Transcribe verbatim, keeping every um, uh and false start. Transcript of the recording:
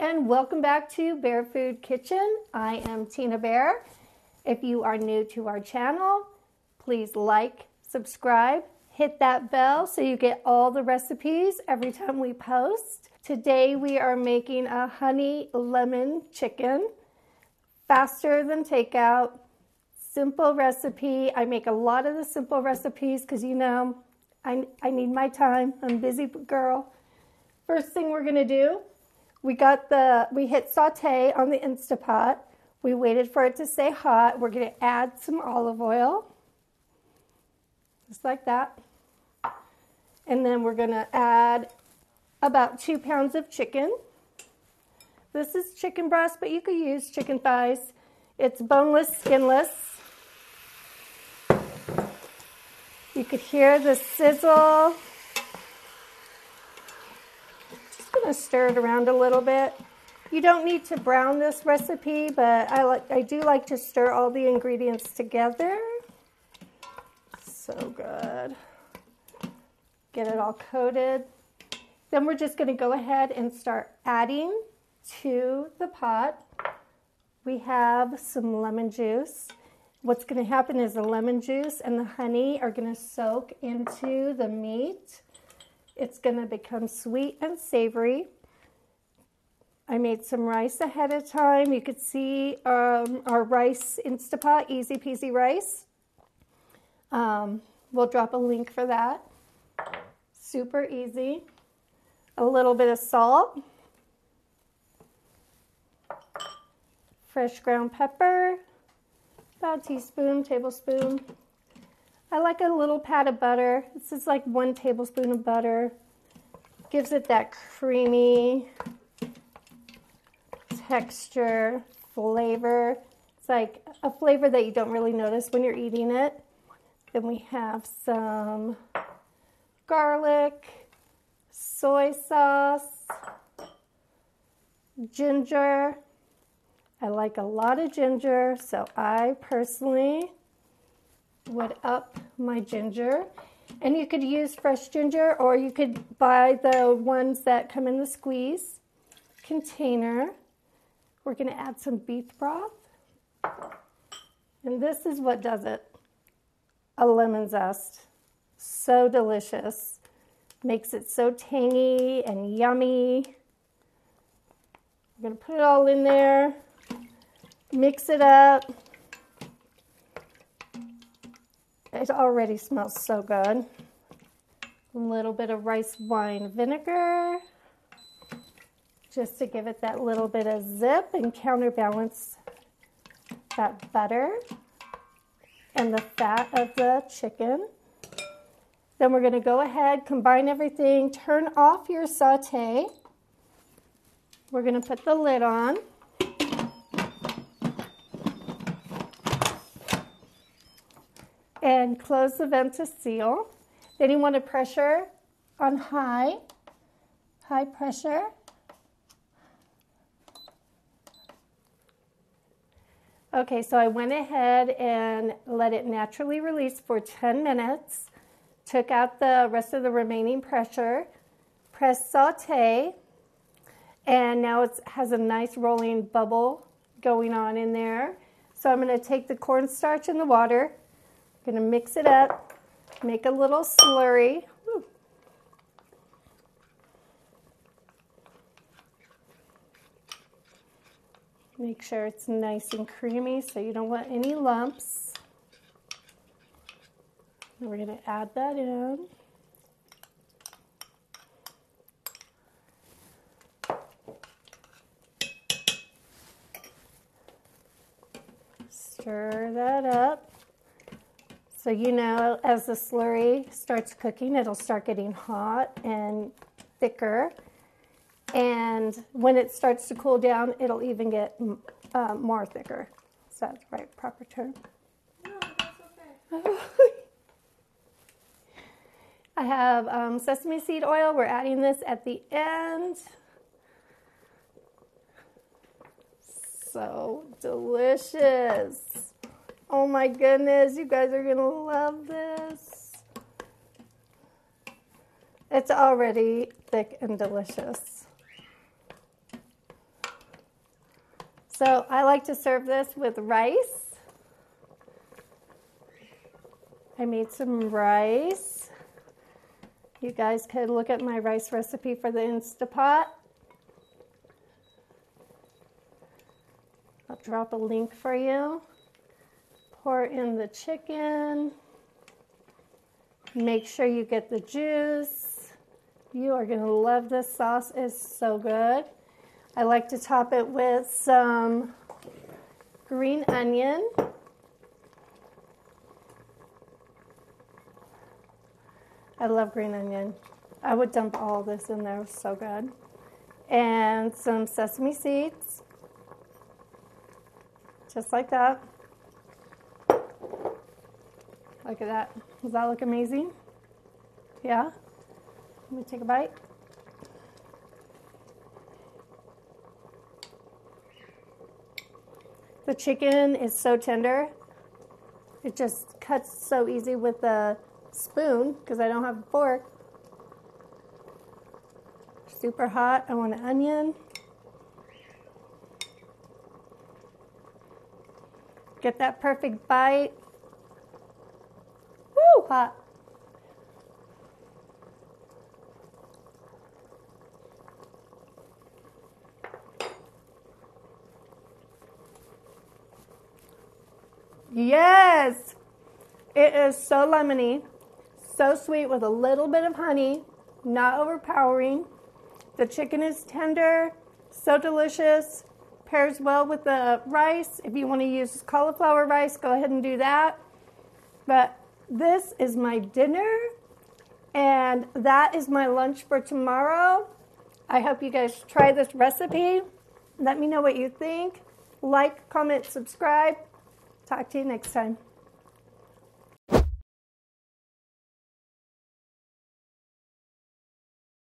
and welcome back to Bear Food Kitchen. I am Tina Bear. If you are new to our channel, please like, subscribe, hit that bell so you get all the recipes every time we post. Today we are making a honey lemon chicken. Faster than takeout, simple recipe. I make a lot of the simple recipes because you know I, I need my time. I'm a busy girl. First thing we're gonna do, we got the we hit saute on the Instant Pot. We waited for it to stay hot. We're gonna add some olive oil, just like that. And then we're gonna add about two pounds of chicken. This is chicken breast, but you could use chicken thighs. It's boneless, skinless. You could hear the sizzle. Just gonna stir it around a little bit. You don't need to brown this recipe, but I like I do like to stir all the ingredients together. So good. Get it all coated. Then we're just gonna go ahead and start adding to the pot. We have some lemon juice. What's going to happen is the lemon juice and the honey are going to soak into the meat. It's going to become sweet and savory. I made some rice ahead of time. You could see um, our rice Instant Pot, easy peasy rice. Um, we'll drop a link for that. Super easy. A little bit of salt. Fresh ground pepper, about a teaspoon, tablespoon. I like a little pat of butter. This is like one tablespoon of butter. Gives it that creamy texture, flavor. It's like a flavor that you don't really notice when you're eating it. Then we have some garlic, soy sauce, ginger. I like a lot of ginger, so I personally would up my ginger. And you could use fresh ginger, or you could buy the ones that come in the squeeze container. We're gonna add some beef broth. And this is what does it, a lemon zest. So delicious. Makes it so tangy and yummy. We're gonna put it all in there. Mix it up. It already smells so good. A little bit of rice wine vinegar, just to give it that little bit of zip and counterbalance that butter and the fat of the chicken. Then we're going to go ahead, combine everything, turn off your saute. We're going to put the lid on. And close the vent to seal. Then you want to pressure on high, high pressure. Okay, so I went ahead and let it naturally release for ten minutes. Took out the rest of the remaining pressure. Press saute. And now it has a nice rolling bubble going on in there. So I'm going to take the cornstarch and the water. Going to mix it up, make a little slurry. Woo. Make sure it's nice and creamy so you don't want any lumps. And we're going to add that in. Stir that up. So you know, as the slurry starts cooking, it'll start getting hot and thicker. And when it starts to cool down, it'll even get uh, more thicker. Is that the right proper term? No, that's okay. I have um, sesame seed oil. We're adding this at the end. So delicious. Oh my goodness, you guys are gonna love this. It's already thick and delicious. So I like to serve this with rice. I made some rice. You guys could look at my rice recipe for the Instant Pot. I'll drop a link for you. Pour in the chicken. Make sure you get the juice. You are going to love this sauce. It's so good. I like to top it with some green onion. I love green onion. I would dump all this in there, it's so good. And some sesame seeds, just like that. Look at that, does that look amazing? Yeah, let me take a bite. The chicken is so tender. It just cuts so easy with the spoon because I don't have a fork. Super hot. I want an onion. Get that perfect bite. Woo, hot. Yes! It is so lemony, so sweet with a little bit of honey, not overpowering. The chicken is tender, so delicious, pairs well with the rice. If you want to use cauliflower rice, go ahead and do that. But this is my dinner, and that is my lunch for tomorrow. I hope you guys try this recipe. Let me know what you think. Like, comment, subscribe. Talk to you next time.